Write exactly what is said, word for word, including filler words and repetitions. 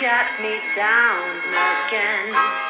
got me down again.